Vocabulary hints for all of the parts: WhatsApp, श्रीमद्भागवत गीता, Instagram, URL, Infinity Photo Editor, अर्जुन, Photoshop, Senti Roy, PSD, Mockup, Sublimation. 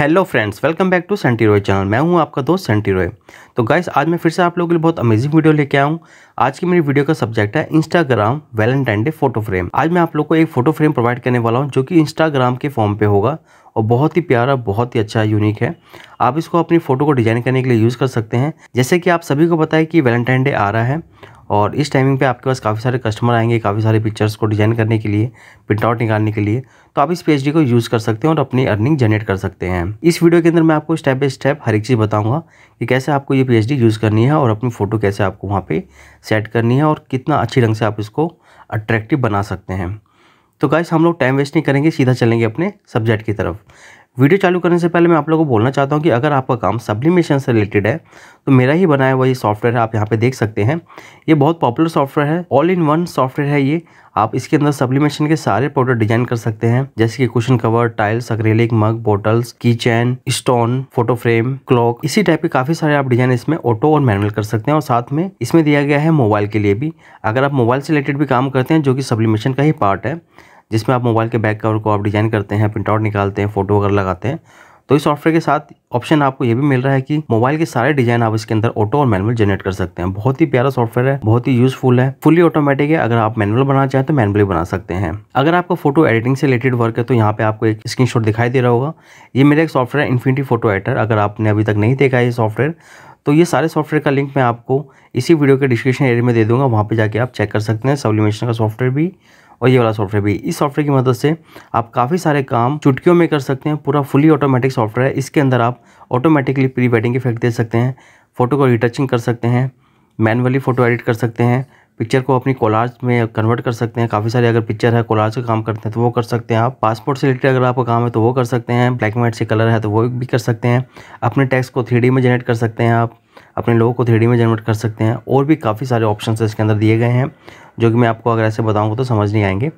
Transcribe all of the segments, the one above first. Hello friends, welcome back to Senti Roy channel. मैं हूं आपका दोस्त सेंटी रॉय। तो गाइस, आज मैं फिर से आप लोगों के लिए बहुत अमेजिंग वीडियो लेके आया हूं। आज की मेरी वीडियो का सब्जेक्ट है Instagram Valentine day photo frame. आज मैं आप लोग को एक फोटो फ्रेम प्रोवाइड करने वाला हूं जो कि इंस्टाग्राम के फॉर्म पे होगा और बहुत ही प्यारा, बहुत ही अच्छा, यूनिक है। आप इसको अपनी फ़ोटो को डिज़ाइन करने के लिए यूज़ कर सकते हैं। जैसे कि आप सभी को पता है कि वैलेंटाइन डे आ रहा है और इस टाइमिंग पे आपके पास काफ़ी सारे कस्टमर आएंगे, काफ़ी सारे पिक्चर्स को डिज़ाइन करने के लिए, प्रिंटआउट निकालने के लिए। तो आप इस PSD को यूज़ कर सकते हैं और अपनी अर्निंग जनरेट कर सकते हैं। इस वीडियो के अंदर मैं आपको स्टेप बाय स्टेप हर एक चीज़ बताऊंगा कि कैसे आपको ये PSD यूज़ करनी है और अपनी फ़ोटो कैसे आपको वहाँ पर सेट करनी है और कितना अच्छी ढंग से आप इसको अट्रैक्टिव बना सकते हैं। तो गाइस, हम लोग टाइम वेस्ट नहीं करेंगे, सीधा चलेंगे अपने सब्जेक्ट की तरफ। वीडियो चालू करने से पहले मैं आप लोगों को बोलना चाहता हूं कि अगर आपका काम सब्लिमेशन से रिलेटेड है तो मेरा ही बनाया हुआ ये सॉफ्टवेयर है, आप यहां पे देख सकते हैं। ये बहुत पॉपुलर सॉफ्टवेयर है, ऑल इन वन सॉफ्टवेयर है ये। आप इसके अंदर सब्लिमेशन के सारे प्रोडक्ट डिजाइन कर सकते हैं, जैसे कि cushion cover, tiles, acrylic, mug, bottles, key chain, stone, photo frame, clock, इसी टाइप के काफी सारे आप डिजाइन इसमें ऑटो और मैनुअल कर सकते हैं। और साथ में इसमें दिया गया है मोबाइल के लिए भी, अगर आप मोबाइल से रिलेटेड भी काम करते हैं जो कि सब्लिमेशन का ही पार्ट है, जिसमें आप मोबाइल के बैक कवर को आप डिज़ाइन करते हैं, प्रिंटआउट निकालते हैं, फ़ोटो वगैरह लगाते हैं। तो इस सॉफ्टवेयर के साथ ऑप्शन आपको ये भी मिल रहा है कि मोबाइल के सारे डिज़ाइन आप इसके अंदर ऑटो और मैनुअल जनरेट कर सकते हैं। बहुत ही प्यारा सॉफ्टवेयर है, बहुत ही यूजफुल है, फुली ऑटोमेटिक है। अगर आप मैनुअल बनाना चाहें तो मैनुअली बना सकते हैं। अगर आपको फोटो एडिटिंग से रिलेटेड वर्क है तो यहाँ पे आपको एक स्क्रीनशॉट दिखाई दे रहा होगा। ये मेरा एक सॉफ्टवेयर है, इन्फिनिटी फोटो एडिटर। अगर आपने अभी तक नहीं देखा है ये सॉफ्टवेयर, तो ये सारे सॉफ्टवेयर का लिंक मैं आपको इसी वीडियो के डिस्क्रिप्शन एरिया में दे दूँगा, वहाँ पर जाके आप चेक कर सकते हैं। सब्लिमेशन का सॉफ्टवेयर भी और ये वाला सॉफ्टवेयर भी। इस सॉफ्टवेयर की मदद से आप काफ़ी सारे काम चुटकियों में कर सकते हैं। पूरा फुली ऑटोमेटिक सॉफ्टवेयर है, इसके अंदर आप ऑटोमेटिकली प्री वेडिंग इफेक्ट दे सकते हैं, फोटो को रिटचिंग कर सकते हैं, मैनुअली फ़ोटो एडिट कर सकते हैं, पिक्चर को अपनी कोलाज में कन्वर्ट कर सकते हैं। काफ़ी सारे अगर पिक्चर है, कोलाज का काम करते हैं तो वो कर सकते हैं आप। पासपोर्ट से रिलेटेड अगर आपका काम है तो वो कर सकते हैं। ब्लैक एंड वाइट से कलर है तो वो भी कर सकते हैं। अपने टेक्स्ट को 3D में जनरेट कर सकते हैं आप, अपने लोगों को 3D में जनरेट कर सकते हैं। और भी काफ़ी सारे ऑप्शंस इसके अंदर दिए गए हैं जो कि मैं आपको अगर ऐसे बताऊंगा तो समझ नहीं आएंगे।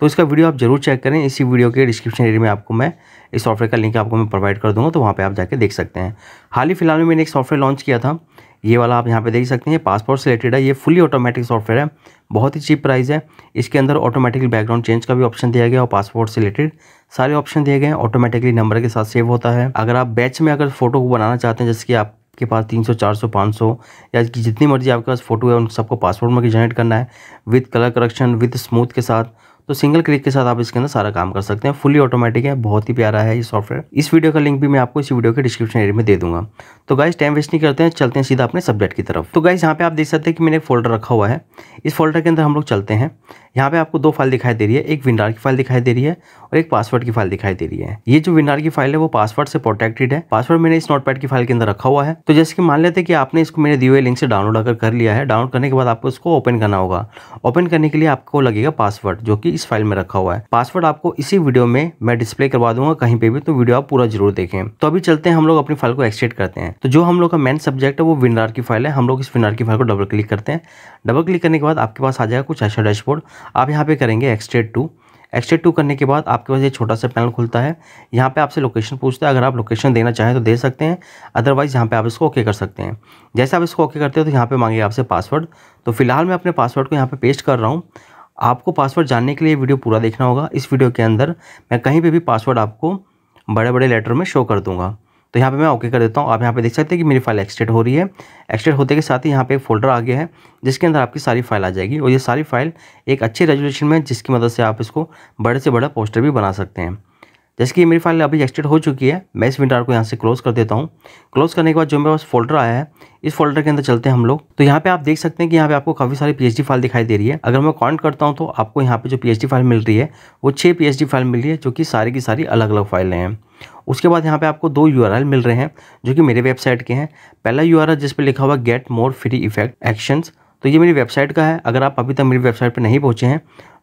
तो इसका वीडियो आप जरूर चेक करें, इसी वीडियो के डिस्क्रिप्शन एरिया में आपको मैं इस सॉफ्टवेयर का लिंक आपको मैं प्रोवाइड कर दूँगा, तो वहाँ पर आप जाके देख सकते हैं। हाल ही फिलहाल में मैंने एक सॉफ्टवेयर लॉन्च किया था, ये वाला आप यहाँ पे देख सकते हैं। पासपोर्ट से रिलेटेड है, ये फुली ऑटोमेटिक सॉफ्टवेयर है, बहुत ही चीप प्राइस है। इसके अंदर ऑटोमेटिकली बैकग्राउंड चेंज का भी ऑप्शन दिया गया और पासपोर्ट से रिलेटेड सारे ऑप्शन दिए गए हैं। ऑटोमेटिकली नंबर के साथ सेव होता है। अगर आप बैच में अगर फोटो को बनाना चाहते हैं, जैसे कि आप के पास 300, 400, 500 या कि जितनी मर्जी आपके पास फोटो है, उन सबको पासपोर्ट में जनरेट करना है with colour correction, with smooth के साथ, तो सिंगल क्लिक के साथ आप इसके अंदर सारा काम कर सकते हैं। फुली ऑटोमेटिक है, बहुत ही प्यारा है ये सॉफ्टवेयर। इस वीडियो का लिंक भी मैं आपको इसी वीडियो के डिस्क्रिप्शन एरिया में दे दूंगा। तो गाइस, टाइम वेस्ट नहीं करते हैं, चलते हैं सीधा अपने सब्जेक्ट की तरफ। तो गाइस, यहाँ पे आप देख सकते हैं कि मैंने एक फोल्डर रखा हुआ है, इस फोल्डर के अंदर हम लोग चलते हैं। यहाँ पे आपको दो फाइल दिखाई दे रही है, एक विंडार की फाइल दिखाई दे रही है और एक पासवर्ड की फाइल दिखाई दे रही है। ये जो विंडार की फाइल है वो पासवर्ड से प्रोटेक्टेड है। पासवर्ड मैंने इस नोटपैड की फाइल के अंदर रखा हुआ है। तो जैसे कि मान लेते हैं कि आपने इसको मेरे दिए हुए लिंक से डाउनलोड कर लिया है। डाउनलोड करने के बाद आपको इसको ओपन करना होगा। ओपन करने के लिए आपको लगेगा पासवर्ड, जो कि इस फाइल में रखा हुआ है। पासवर्ड आपको इसी वीडियो में मैं डिस्प्ले करवा दूंगा कहीं पे भी, तो वीडियो आप पूरा जरूर देखें। तो अभी चलते हैं, हम लोग अपनी फाइल को एक्सट्रैक्ट करते हैं। तो जो हम लोग का मेन सब्जेक्ट है वो विंडार की फाइल है। हम लोग इस विंडार की फाइल को डबल क्लिक करते हैं। डबल क्लिक करने के बाद आपके पास आ जाएगा कुछ ऐसा डैशबोर्ड। आप यहाँ पे करेंगे एक्सट्रैक्ट टू। एक्सट्रैक्ट टू करने के बाद आपके पास ये छोटा सा पैनल खुलता है। यहाँ पे आपसे लोकेशन पूछता है, अगर आप लोकेशन देना चाहें तो दे सकते हैं, अदरवाइज़ यहाँ पे आप इसको ओके कर सकते हैं। जैसे आप इसको ओके करते हो तो यहाँ पे मांगेगा आपसे पासवर्ड। तो फिलहाल मैं अपने पासवर्ड को यहाँ पे पेस्ट कर रहा हूँ। आपको पासवर्ड जानने के लिए वीडियो पूरा देखना होगा। इस वीडियो के अंदर मैं कहीं पे भी पासवर्ड आपको बड़े बड़े लेटर में शो कर दूंगा। तो यहाँ पे मैं ओके कर देता हूँ। आप यहाँ पे देख सकते हैं कि मेरी फाइल एक्सट्रैक्ट हो रही है। एक्सट्रैक्ट होते के साथ ही यहाँ पे एक फोल्डर आ गया है जिसके अंदर आपकी सारी फाइल आ जाएगी। और ये सारी फाइल एक अच्छे रेजोल्यूशन में, जिसकी मदद से आप इसको बड़े से बड़ा पोस्टर भी बना सकते हैं। जैसे कि मेरी फाइल अभी एक्सट्रैक्ट हो चुकी है, मैं इस विंडार को यहाँ से क्लोज कर देता हूँ। क्लोज करने के बाद जो मेरे पास फोल्डर आया है, इस फोल्डर के अंदर चलते हैं हम लोग। तो यहाँ पे आप देख सकते हैं कि यहाँ पे आपको काफ़ी सारी PSD फाइल दिखाई दे रही है। अगर मैं काउंट करता हूँ तो आपको यहाँ पे जो PSD फाइल मिल रही है वो 6 PSD फाइल मिल रही है, जो कि सारी की सारी अलग अलग फाइलें हैं। उसके बाद यहाँ पे आपको दो URL मिल रहे हैं जो कि मेरे वेबसाइट के हैं। पहला URL जिस पर लिखा हुआ get more free effect actions, तो ये मेरी वेबसाइट का है। अगर आप अभी तक मेरी वेबसाइट पर नहीं पहुँचे हैं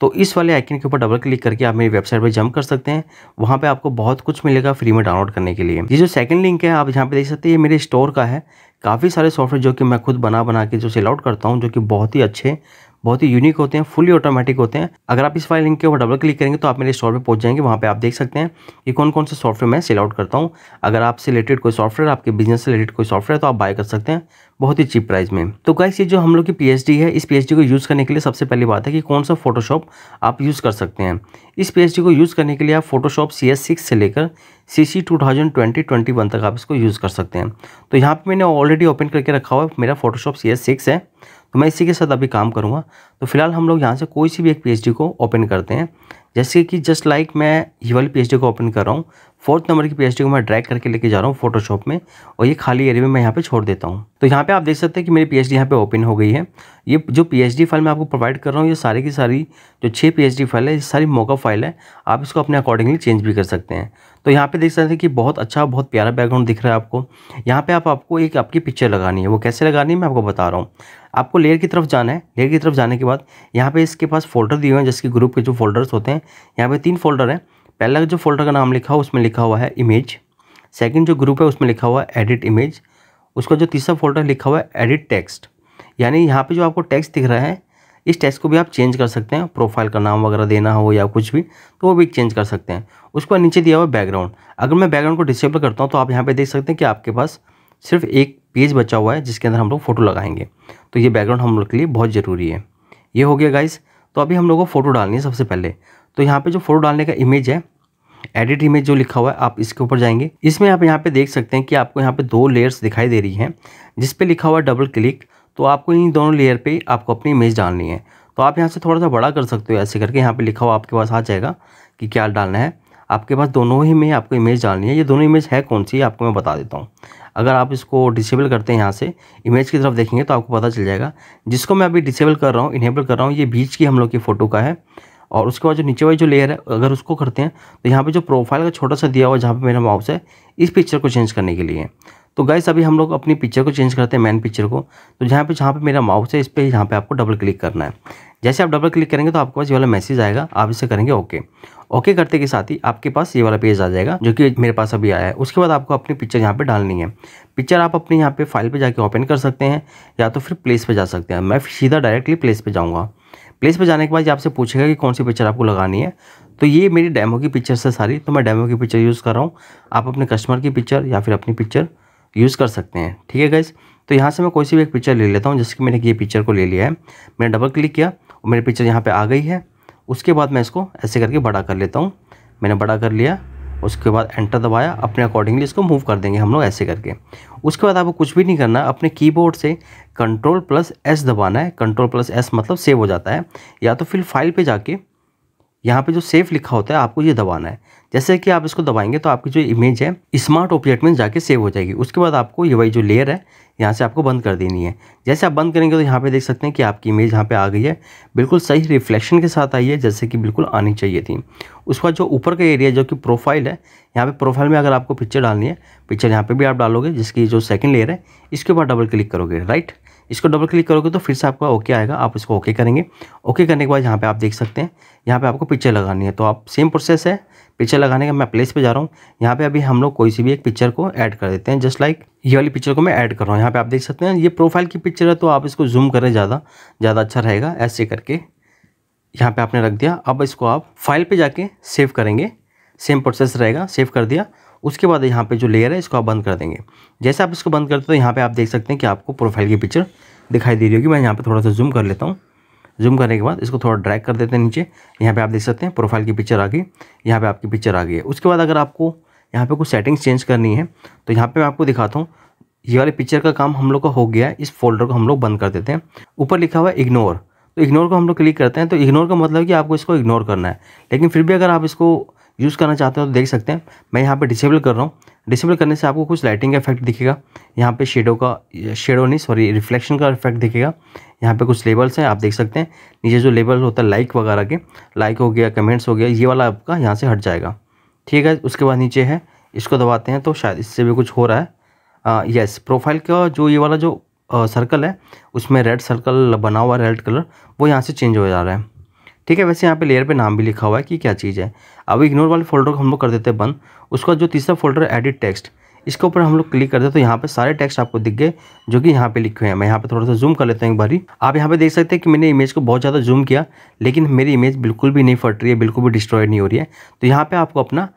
तो इस वाले आइकन के ऊपर डबल क्लिक करके आप मेरी वेबसाइट पर जंप कर सकते हैं। वहाँ पे आपको बहुत कुछ मिलेगा फ्री में डाउनलोड करने के लिए। ये जो सेकंड लिंक है आप यहाँ पे देख सकते हैं, ये मेरे स्टोर का है। काफ़ी सारे सॉफ्टवेयर जो कि मैं खुद बना के जो सेल आउट करता हूँ, जो कि बहुत ही अच्छे, बहुत ही यूनिक होते हैं, फुली ऑटोमेटिक होते हैं। अगर आप इस फाइल लिंक के ऊपर डबल क्लिक करेंगे तो आप मेरे स्टोर पे पहुंच जाएंगे। वहाँ पे आप देख सकते हैं कि कौन कौन से सॉफ्टवेयर मैं सेल आउट करता हूँ। अगर आपसे रिलेटेड कोई सॉफ्टवेयर, आपके बिजनेस से रिलेटेड कोई सॉफ्टवेयर है तो आप बाय कर सकते हैं बहुत ही चीप प्राइस में। तो गाइस ये जो हम लोग की PSD है, इस PSD को यूज़ करने के लिए सबसे पहली बात है कि कौन सा फोटोशॉप आप यूज़ कर सकते हैं। इस PSD को यूज़ करने के लिए आप फोटोशॉप CS6 से लेकर CC 2020-21 तक आप इसको यूज़ कर सकते हैं। तो यहाँ पे मैंने ऑलरेडी ओपन करके रखा हुआ है, मेरा फोटोशॉप CS6 है तो मैं इसी के साथ अभी काम करूँगा। तो फिलहाल हम लोग यहाँ से कोई सी भी एक PSD को ओपन करते हैं, जैसे कि जस्ट लाइक मैं ये वाली PSD को ओपन कर रहा हूँ। 4th नंबर की PSD को मैं ड्रैग करके लेके जा रहा हूँ फोटोशॉप में और ये खाली एरिया में मैं यहाँ पे छोड़ देता हूँ। तो यहाँ पे आप देख सकते हैं कि मेरी PSD यहाँ पे ओपन हो गई है। ये जो PSD फाइल मैं आपको प्रोवाइड कर रहा हूँ, ये सारी की सारी जो 6 PSD फाइल है, ये सारी मॉकअप फाइल है। आप इसको अपने अकॉर्डिंगली चेंज भी कर सकते हैं। तो यहाँ पे देख सकते हैं कि बहुत अच्छा, बहुत प्यारा बैकग्राउंड दिख रहा है आपको। यहाँ पे आपको एक आपकी पिक्चर लगानी है, वो कैसे लगानी है मैं आपको बता रहा हूँ। आपको लेयर की तरफ जाना है। लेयर की तरफ जाने के बाद यहाँ पे इसके पास फोल्डर दिए हुए हैं, जिसके ग्रुप के जो फोल्डर्स होते हैं यहाँ पे 3 फोल्डर हैं। पहला जो फोल्डर का नाम लिखा हुआ उसमें लिखा हुआ है इमेज, सेकंड जो ग्रुप है उसमें लिखा हुआ है एडिट इमेज, उसका जो तीसरा फोल्डर लिखा हुआ है एडिट टेक्स्ट। यानी यहाँ पे जो आपको टेक्स्ट दिख रहा है, इस टेक्स्ट को भी आप चेंज कर सकते हैं। प्रोफाइल का नाम वगैरह देना हो या कुछ भी तो वो भी चेंज कर सकते हैं। उसके बाद नीचे दिया हुआ बैकग्राउंड, अगर मैं बैकग्राउंड को डिसेबल करता हूँ तो आप यहाँ पर देख सकते हैं कि आपके पास सिर्फ एक पेज बचा हुआ है जिसके अंदर हम लोग फ़ोटो लगाएंगे। तो ये बैकग्राउंड हम लोग के लिए बहुत ज़रूरी है। ये हो गया गाइस। तो अभी हम लोगों को फ़ोटो डालनी है सबसे पहले। तो यहाँ पे जो फ़ोटो डालने का इमेज है, एडिट इमेज जो लिखा हुआ है, आप इसके ऊपर जाएंगे। इसमें आप यहाँ पे देख सकते हैं कि आपको यहाँ पे 2 लेयर्स दिखाई दे रही हैं जिस पे लिखा हुआ है डबल क्लिक। तो आपको इन दोनों लेयर पे आपको अपनी इमेज डालनी है। तो आप यहाँ से थोड़ा सा बड़ा कर सकते हो, ऐसे करके यहाँ पर लिखा हुआ आपके पास आ जाएगा कि क्या डालना है। आपके पास दोनों ही में आपको इमेज डालनी है। ये दोनों इमेज है कौन सी आपको मैं बता देता हूँ। अगर आप इसको डिसेबल करते हैं, यहाँ से इमेज की तरफ देखेंगे तो आपको पता चल जाएगा। जिसको मैं अभी डिसेबल कर रहा हूँ, इनेबल कर रहा हूँ, ये बीच की हम लोग की फ़ोटो का है। और उसके बाद जो नीचे वाली जो लेयर है, अगर उसको करते हैं तो यहाँ पे जो प्रोफाइल का छोटा सा दिया हुआ जहाँ पे मेरा माउस है, इस पिक्चर को चेंज करने के लिए। तो गाइस अभी हम लोग अपनी पिक्चर को चेंज करते हैं, मेन पिक्चर को। तो जहाँ पे मेरा माउस है, इस पर यहाँ पे आपको डबल क्लिक करना है। जैसे आप डबल क्लिक करेंगे तो आपके पास ये वाला मैसेज आएगा। आप इसे करेंगे ओके करते के साथ ही आपके पास ये वाला पेज आ जाएगा जो कि मेरे पास अभी आया है। उसके बाद आपको अपनी पिक्चर यहाँ पे डालनी है। पिक्चर आप अपने यहाँ पे फाइल पे जाके ओपन कर सकते हैं या तो फिर प्लेस पे जा सकते हैं। मैं सीधा डायरेक्टली प्लेस पे जाऊँगा। प्लेस पे जाने के बाद ये आपसे पूछेगा कि कौन सी पिक्चर आपको लगानी है। तो ये मेरी डेमो की पिक्चर्स है सारी, तो मैं डेमो की पिक्चर यूज़ कर रहा हूँ। आप अपने कस्टमर की पिक्चर या फिर अपनी पिक्चर यूज़ कर सकते हैं। ठीक है गाइस। तो यहाँ से मैं कोई सी भी एक पिक्चर ले लेता हूँ। जैसे कि मैंने ये पिक्चर को ले लिया है, मैंने डबल क्लिक किया और मेरी पिक्चर यहाँ पे आ गई है। उसके बाद मैं इसको ऐसे करके बड़ा कर लेता हूँ। मैंने बड़ा कर लिया, उसके बाद एंटर दबाया। अपने अकॉर्डिंगली इसको मूव कर देंगे हम लोग ऐसे करके। उसके बाद आपको कुछ भी नहीं करना, अपने कीबोर्ड से Ctrl+S दबाना है। Ctrl+S मतलब सेव हो जाता है। या तो फिर फाइल पे जाके यहाँ पे जो सेव लिखा होता है आपको ये दबाना है। जैसे कि आप इसको दबाएंगे तो आपकी जो इमेज है स्मार्ट ऑब्जेक्ट में जाके सेव हो जाएगी। उसके बाद आपको ये वही जो लेयर है यहाँ से आपको बंद कर देनी है। जैसे आप बंद करेंगे तो यहाँ पे देख सकते हैं कि आपकी इमेज यहाँ पे आ गई है। बिल्कुल सही रिफ्लेक्शन के साथ आई है, जैसे कि बिल्कुल आनी चाहिए थी। उसके बाद जो ऊपर का एरिया जो कि प्रोफाइल है, यहाँ पे प्रोफाइल में अगर आपको पिक्चर डालनी है, पिक्चर यहाँ पे भी आप डालोगे। जिसकी जो सेकंड लेयर है इसके ऊपर डबल क्लिक करोगे, राइट। इसको डबल क्लिक करोगे तो फिर से आपका ओके आएगा। आप इसको ओके करेंगे। ओके करने के बाद यहाँ पे आप देख सकते हैं यहाँ पे आपको पिक्चर लगानी है। तो आप सेम प्रोसेस है पिक्चर लगाने का। मैं प्लेस पे जा रहा हूँ। यहाँ पे अभी हम लोग कोई सी भी एक पिक्चर को ऐड कर देते हैं। जस्ट लाइक ये वाली पिक्चर को मैं ऐड कर रहा हूँ। यहाँ पे आप देख सकते हैं ये प्रोफाइल की पिक्चर है, तो आप इसको जूम करें, ज़्यादा अच्छा रहेगा। ऐसे करके यहाँ पर आपने रख दिया। अब इसको आप फाइल पर जाके सेव करेंगे, सेम प्रोसेस रहेगा। सेव कर दिया। उसके बाद यहाँ पे जो लेयर है इसको आप बंद कर देंगे। जैसे आप इसको बंद करते हो तो यहाँ पे आप देख सकते हैं कि आपको प्रोफाइल की पिक्चर दिखाई दे रही होगी। मैं यहाँ पे थोड़ा सा जूम कर लेता हूँ। जूम करने के बाद इसको थोड़ा ड्रैग कर देते हैं नीचे। यहाँ पे आप देख सकते हैं प्रोफाइल की पिक्चर आ गई। यहाँ पर आपकी पिक्चर आ गई है। उसके बाद अगर आपको यहाँ पर कुछ सेटिंग्स चेंज करनी है तो यहाँ पर मैं आपको दिखाता हूँ। ये वाले पिक्चर का काम हम लोग का हो गया है। इस फोल्डर को हम लोग बंद कर देते हैं। ऊपर लिखा हुआ है इग्नोर, तो इग्नोर को हम लोग क्लिक करते हैं। तो इग्नोर का मतलब कि आपको इसको इग्नोर करना है। लेकिन फिर भी अगर आप इसको यूज़ करना चाहते हो तो देख सकते हैं मैं यहाँ पे डिसेबल कर रहा हूँ। डिसेबल करने से आपको कुछ लाइटिंग का इफेक्ट दिखेगा। यहाँ पे रिफ्लेक्शन का इफेक्ट दिखेगा। यहाँ पे कुछ लेबल्स हैं, आप देख सकते हैं नीचे जो लेबल होता है लाइक वगैरह के, लाइक हो गया, कमेंट्स हो गया, ये वाला आपका यहाँ से हट जाएगा। ठीक है। उसके बाद नीचे है, इसको दबाते हैं तो शायद इससे भी कुछ हो रहा है। यस, प्रोफाइल का जो ये वाला जो सर्कल है उसमें रेड सर्कल बना हुआ रेड कलर, वो यहाँ से चेंज हो जा रहा है। ठीक है। वैसे यहाँ पे लेयर पे नाम भी लिखा हुआ है कि क्या चीज़ है। अब इग्नोर वाले फोल्डर को हम लोग कर देते हैं बंद। उसका जो तीसरा फोल्डर है एडिट टेक्स्ट, इसके ऊपर हम लोग क्लिक करते हैं तो यहाँ पे सारे टेक्स्ट आपको दिख गए जो कि यहाँ पे लिखे हैं। मैं यहाँ पे थोड़ा सा जूम कर लेता हूँ एक बारी। आप यहाँ पे देख सकते हैं कि मैंने इमेज को बहुत ज़्यादा जूम किया लेकिन मेरी इमेज बिल्कुल भी नहीं फट रही है, बिल्कुल भी डिस्ट्रॉय नहीं हो रही है। तो यहाँ पे आपको अपना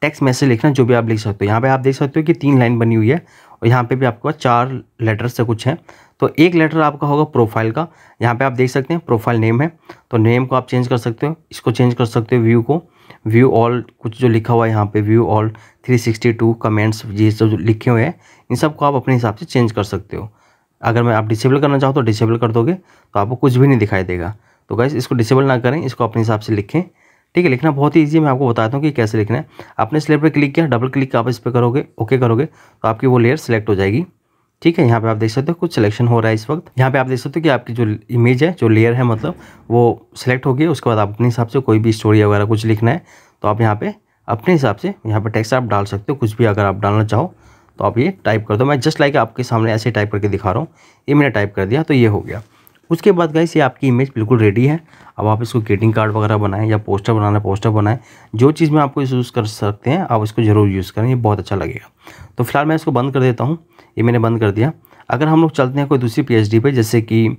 टेक्स्ट मैसेज लिखना जो भी आप लिख सकते हो। यहाँ पे आप देख सकते हो कि 3 लाइन बनी हुई है और यहाँ पे भी आपका 4 लेटर से कुछ है। तो एक लेटर आपका होगा प्रोफाइल का। यहाँ पे आप देख सकते हैं प्रोफाइल नेम है, तो नेम को आप चेंज कर सकते हो, इसको चेंज कर सकते हो, व्यू को व्यू ऑल कुछ जो लिखा हुआ है यहाँ पे व्यू ऑल 362 कमेंट्स ये सब लिखे हुए हैं इन सब को आप अपने हिसाब से चेंज कर सकते हो। अगर मैं आप डिसेबल करना चाहो तो डिसेबल कर दोगे तो आपको कुछ भी नहीं दिखाई देगा। तो गाइस इसको डिसेबल ना करें, इसको अपने हिसाब से लिखें, ठीक है। लिखना बहुत ही ईजी है, मैं आपको बताता हूँ कि कैसे लिखना है। आपने इस लेयर पर क्लिक किया, डबल क्लिक आप इस पर करोगे, ओके करोगे तो आपकी वो लेयर सेलेक्ट हो जाएगी, ठीक है। यहाँ पे आप देख सकते हो कुछ सिलेक्शन हो रहा है इस वक्त। यहाँ पे आप देख सकते हो कि आपकी जो इमेज है, जो लेयर है मतलब, वो सिलेक्ट हो गई। उसके बाद आप अपने हिसाब से कोई भी स्टोरी वगैरह कुछ लिखना है तो आप यहाँ पे अपने हिसाब से यहाँ पे टेक्स्ट आप डाल सकते हो। कुछ भी अगर आप डालना चाहो तो आप ये टाइप कर दो। मैं जस्ट लाइक आपके सामने ऐसे टाइप करके दिखा रहा हूँ, ये मैंने टाइप कर दिया तो ये हो गया। उसके बाद गाइस ये आपकी इमेज बिल्कुल रेडी है। अब आप इसको ग्रीटिंग कार्ड वगैरह बनाएं या पोस्टर बनाना पोस्टर बनाएं, जो चीज़ में आपको यूज़ कर सकते हैं आप इसको ज़रूर यूज़ करें, ये बहुत अच्छा लगेगा। तो फिलहाल मैं इसको बंद कर देता हूँ, ये मैंने बंद कर दिया। अगर हम लोग चलते हैं कोई दूसरी PSD पे, जैसे कि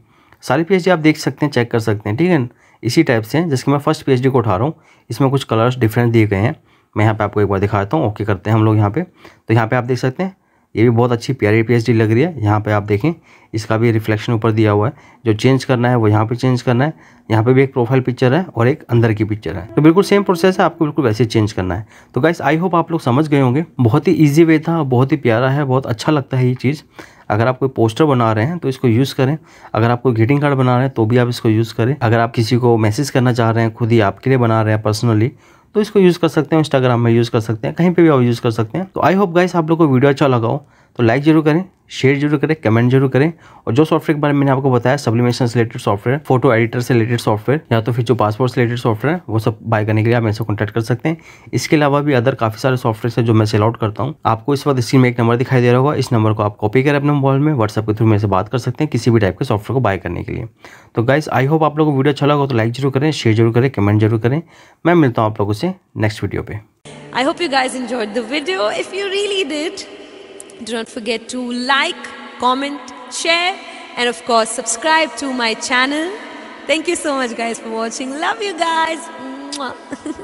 सारी PSD आप देख सकते हैं, चेक कर सकते हैं, ठीक है। इसी टाइप से जैसे कि मैं फर्स्ट PSD को उठा रहा हूँ, इसमें कुछ कलर्स डिफरेंट दिए गए हैं। मैं यहाँ पे आपको एक बार दिखाता हूँ, ओके करते हैं हम लोग यहाँ पे। तो यहाँ पे आप देख सकते हैं ये भी बहुत अच्छी प्यारी PSD लग रही है। यहाँ पे आप देखें इसका भी रिफ्लेक्शन ऊपर दिया हुआ है, जो चेंज करना है वो यहाँ पे चेंज करना है। यहाँ पे भी एक प्रोफाइल पिक्चर है और एक अंदर की पिक्चर है, तो बिल्कुल सेम प्रोसेस है, आपको बिल्कुल वैसे चेंज करना है। तो गाइस आई होप आप लोग समझ गए होंगे, बहुत ही ईजी वे था, बहुत ही प्यारा है, बहुत अच्छा लगता है ये चीज़। अगर आप कोई पोस्टर बना रहे हैं तो इसको यूज़ करें, अगर आप कोई ग्रीटिंग कार्ड बना रहे हैं तो भी आप इसको यूज़ करें, अगर आप किसी को मैसेज करना चाह रहे हैं, खुद ही आपके लिए बना रहे हैं पर्सनली तो इसको यूज़ कर सकते हैं, इंस्टाग्राम में यूज़ कर सकते हैं, कहीं पे भी आप यूज़ कर सकते हैं। तो आई होप गाइस आप लोगों को वीडियो अच्छा लगा हो तो लाइक जरूर करें, शेयर जरूर करें, कमेंट जरूर करें। और जो सॉफ्टवेयर के बारे में मैंने आपको बताया, सब्लिमेशन से रिलेटेड सॉफ्टवेयर, फोटो एडिटर से रिलेटेड सॉफ्टवेयर या तो फिर जो पासपोर्ट से रिलेटेड सॉफ्टवेयर है, वो सब बाय करने के लिए आप मेरे से कॉन्टैक्ट कर सकते हैं। इसके अलावा भी अदर काफ़ी सारे सॉफ्टवेयर है जो मैं सेल आउट करता हूँ। आपको इस वक्त स्क्रीन में एक नंबर दिखाई दे रहा होगा, इस नंबर को आप कॉपी करें अपने मोबाइल में, व्हाट्सएप के थ्रू मेरे से बात कर सकते हैं किसी भी टाइप के सॉफ्टवेयर को बाय करने के लिए। तो गाइस आई होप आप लोगों को वीडियो अच्छा लगा तो लाइक जरूर करें, शेयर जरूर करें, कमेंट जरूर करें। मैं मिलता हूँ आप लोगों से नेक्स्ट वीडियो पे। I hope you guys enjoyed the video. If you really did, do not forget to like, comment, share and of course subscribe to my channel. Thank you so much guys for watching. Love you guys.